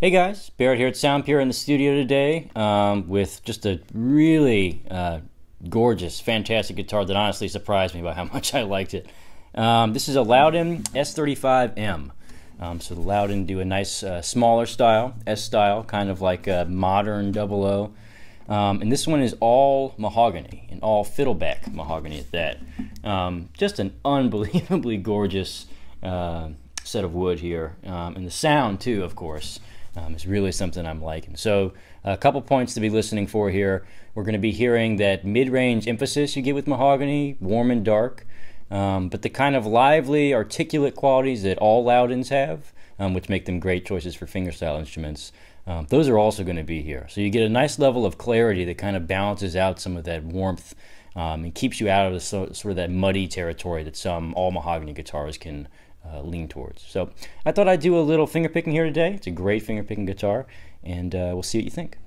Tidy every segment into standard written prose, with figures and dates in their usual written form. Hey guys, Barrett here at Sound Pure in the studio today with just a really gorgeous, fantastic guitar that honestly surprised me by how much I liked it. This is a Lowden S35M. So the Lowden do a nice smaller style, S style, kind of like a modern 00. And this one is all mahogany, and all Fiddleback mahogany at that. Just an unbelievably gorgeous set of wood here. And the sound too, of course. It's really something I'm liking. So a couple points to be listening for here. We're going to be hearing that mid-range emphasis you get with mahogany, warm and dark, but the kind of lively, articulate qualities that all Lowdens have, which make them great choices for fingerstyle instruments, those are also going to be here. So you get a nice level of clarity that kind of balances out some of that warmth and keeps you out of the sort of that muddy territory that some all mahogany guitars can lean towards. So I thought I'd do a little finger picking here today. It's a great finger picking guitar, and we'll see what you think.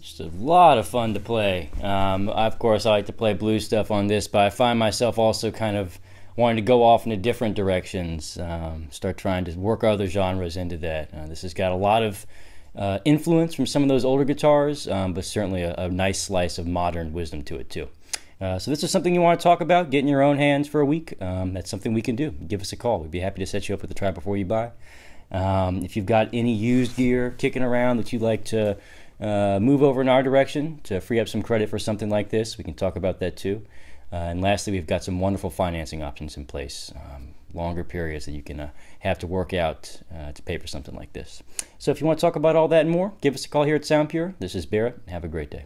Just a lot of fun to play. Of course, I like to play blues stuff on this, but I find myself also kind of wanting to go off into different directions, start trying to work other genres into that. This has got a lot of influence from some of those older guitars, but certainly a nice slice of modern wisdom to it too. So this is something you want to talk about, get in your own hands for a week. That's something we can do. Give us a call. We'd be happy to set you up with a try before you buy. If you've got any used gear kicking around that you'd like to move over in our direction to free up some credit for something like this, we can talk about that too. And lastly, we've got some wonderful financing options in place, longer periods that you can have to work out to pay for something like this. So if you want to talk about all that and more, give us a call here at Sound Pure. This is Barrett. Have a great day.